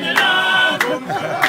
When you love.